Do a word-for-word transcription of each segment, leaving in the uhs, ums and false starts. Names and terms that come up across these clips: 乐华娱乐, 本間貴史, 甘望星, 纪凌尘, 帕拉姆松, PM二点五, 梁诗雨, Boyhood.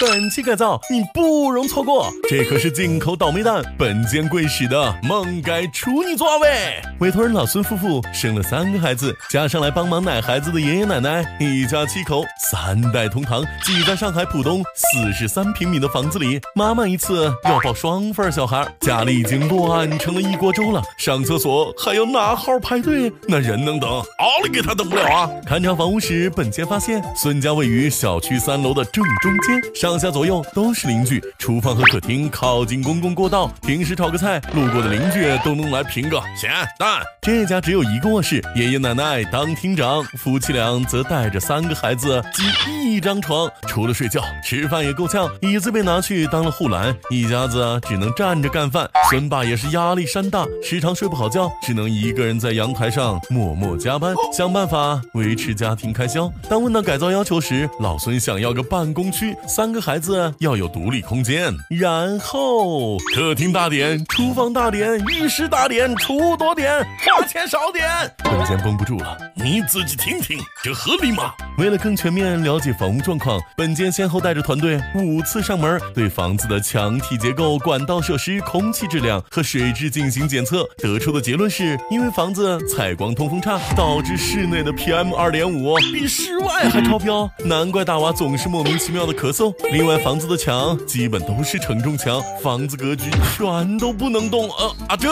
本期改造你不容错过，这可是进口倒霉蛋本间贵史的梦改处女座位。委托人老孙夫妇生了三个孩子，加上来帮忙奶孩子的爷爷奶奶，一家七口三代同堂，挤在上海浦东四十三平米的房子里。妈妈一次要抱双份小孩，家里已经落案成了一锅粥了，上厕所还要拿号排队，那人能等奥利给他等不了啊！勘察房屋时，本间发现孙家位于小区三楼的正中间，上下左右都是邻居，厨房和客厅靠近公共过道，平时炒个菜，路过的邻居都能来评个咸淡。这家只有一个卧室，爷爷奶奶当厅长，夫妻俩则带着三个孩子挤一张床，除了睡觉吃饭也够呛，椅子被拿去当了护栏，一家子只能站着干饭。孙爸也是压力山大，时常睡不好觉，只能一个人在阳台上默默加班，想办法维持家庭开销。当问到改造要求时，老孙想要个办公区，三个孩子要有独立空间，然后客厅大点，厨房大点，浴室大点，厨多点，花钱少点。本间绷不住了，你自己听听，这合理吗？为了更全面了解房屋状况，本间先后带着团队五次上门，对房子的墙体结构、管道设施、空气质量和水质进行检测。得出的结论是，因为房子采光通风差，导致室内的 P M 二点五 比室外还超标，难怪大娃总是莫名其妙的咳嗽。另外，房子的墙基本都是承重墙，房子格局全都不能动。呃啊，这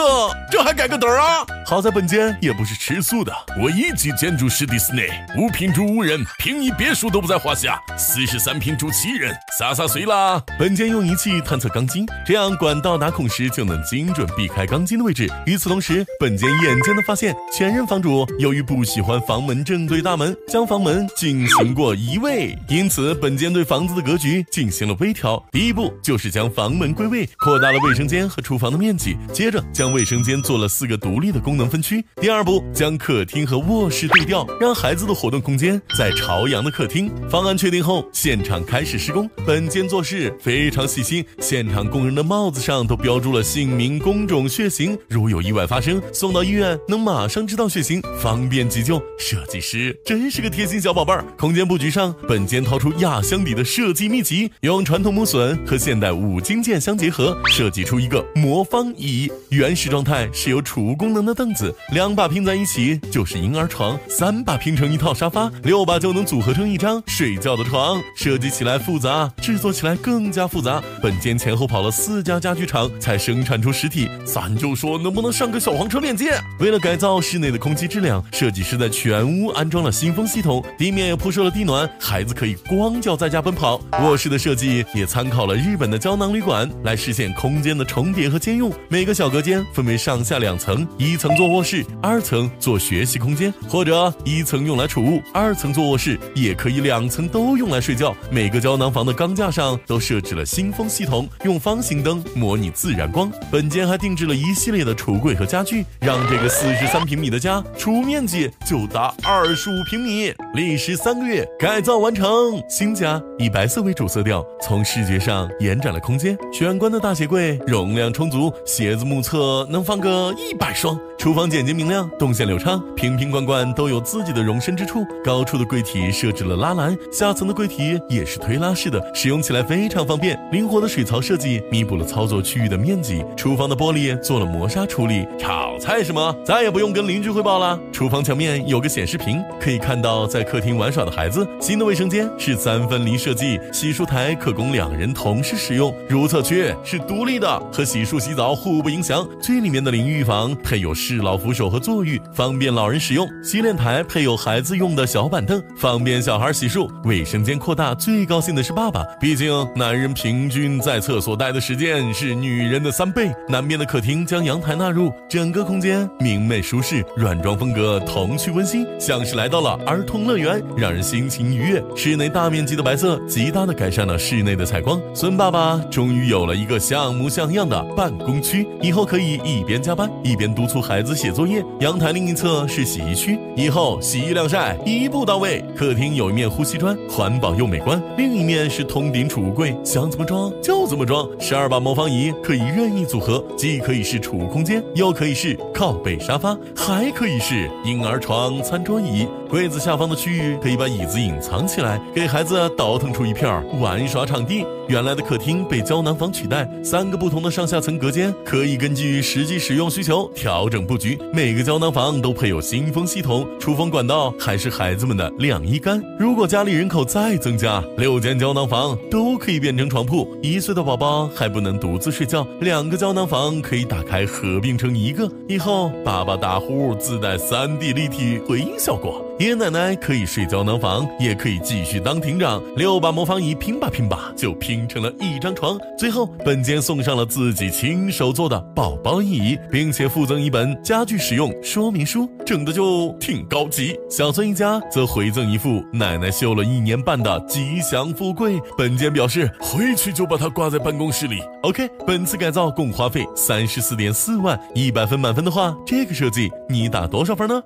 这还改个嘚儿啊！好在本间也不是吃素的，我一级建筑师第四内，无品质无人。平移别墅都不在话下，四十三平住七人，洒洒随啦。本间用仪器探测钢筋，这样管道打孔时就能精准避开钢筋的位置。与此同时，本间眼尖的发现，前任房主由于不喜欢房门正对大门，将房门进行过移位，因此本间对房子的格局进行了微调。第一步就是将房门归位，扩大了卫生间和厨房的面积，接着将卫生间做了四个独立的功能分区。第二步将客厅和卧室对调，让孩子的活动空间在朝阳的客厅。方案确定后，现场开始施工。本间做事非常细心，现场工人的帽子上都标注了姓名、工种、血型，如有意外发生，送到医院能马上知道血型，方便急救。设计师真是个贴心小宝贝儿。空间布局上，本间掏出压箱底的设计秘籍，用传统木榫和现代五金件相结合，设计出一个魔方椅。原始状态是由储物功能的凳子，两把拼在一起就是婴儿床，三把拼成一套沙发，六把就能组合成一张睡觉的床。设计起来复杂，制作起来更加复杂。本间前后跑了四家家具厂才生产出实体，咱就说能不能上个小黄车链接。为了改造室内的空气质量，设计师在全屋安装了新风系统，地面也铺设了地暖，孩子可以光脚在家奔跑。卧室的设计也参考了日本的胶囊旅馆，来实现空间的重叠和兼用。每个小隔间分为上下两层，一层做卧室，二层做学习空间，或者一层用来储物，二层做卧室是也可以两层都用来睡觉。每个胶囊房的钢架上都设置了新风系统，用方形灯模拟自然光。本间还定制了一系列的橱柜和家具，让这个四十三平米的家储物面积就达二十五平米。历时三个月改造完成。新家以白色为主色调，从视觉上延展了空间。玄关的大鞋柜容量充足，鞋子目测能放个一百双。厨房简洁明亮，动线流畅，瓶瓶罐罐都有自己的容身之处。高处的柜体设置了拉篮，下层的柜体也是推拉式的，使用起来非常方便。灵活的水槽设计弥补了操作区域的面积。厨房的玻璃做了磨砂处理，炒菜什么咱也不用跟邻居汇报了。厨房墙面有个显示屏，可以看到在客厅玩耍的孩子。新的卫生间是三分离设计，洗漱台可供两人同时使用，如厕区是独立的，和洗漱洗澡互不影响。最里面的淋浴房配有是老扶手和坐浴，方便老人使用。洗脸台配有孩子用的小板凳，方便小孩洗漱。卫生间扩大，最高兴的是爸爸，毕竟男人平均在厕所待的时间是女人的三倍。南边的客厅将阳台纳入，整个空间明媚舒适，软装风格童趣温馨，像是来到了儿童乐园，让人心情愉悦。室内大面积的白色极大的改善了室内的采光。孙爸爸终于有了一个像模像样的办公区，以后可以一边加班一边督促孩子孩子写作业。阳台另一侧是洗衣区，以后洗衣晾晒一步到位。客厅有一面呼吸砖，环保又美观，另一面是通顶储物柜，想怎么装就怎么装。十二把魔方椅可以任意组合，既可以是储物空间，又可以是靠背沙发，还可以是婴儿床、餐桌椅。柜子下方的区域可以把椅子隐藏起来，给孩子倒腾出一片玩耍场地。原来的客厅被胶囊房取代，三个不同的上下层隔间可以根据实际使用需求调整布局。每个胶囊房都配有新风系统，出风管道还是孩子们的晾衣杆。如果家里人口再增加，六间胶囊房都可以变成床铺。一岁的宝宝还不能独自睡觉，两个胶囊房可以打开合并成一个。以后爸爸打呼自带 三 D 立体回音效果。爷爷奶奶可以睡胶囊房，也可以继续当庭长，六把魔方椅拼吧拼吧就拼成了一张床。最后本间送上了自己亲手做的宝宝椅，并且附赠一本家具使用说明书，整的就挺高级。小孙一家则回赠一副奶奶绣了一年半的吉祥富贵，本间表示回去就把它挂在办公室里。 OK， 本次改造共花费 三十四点四万，一百分满分的话，这个设计你打多少分呢？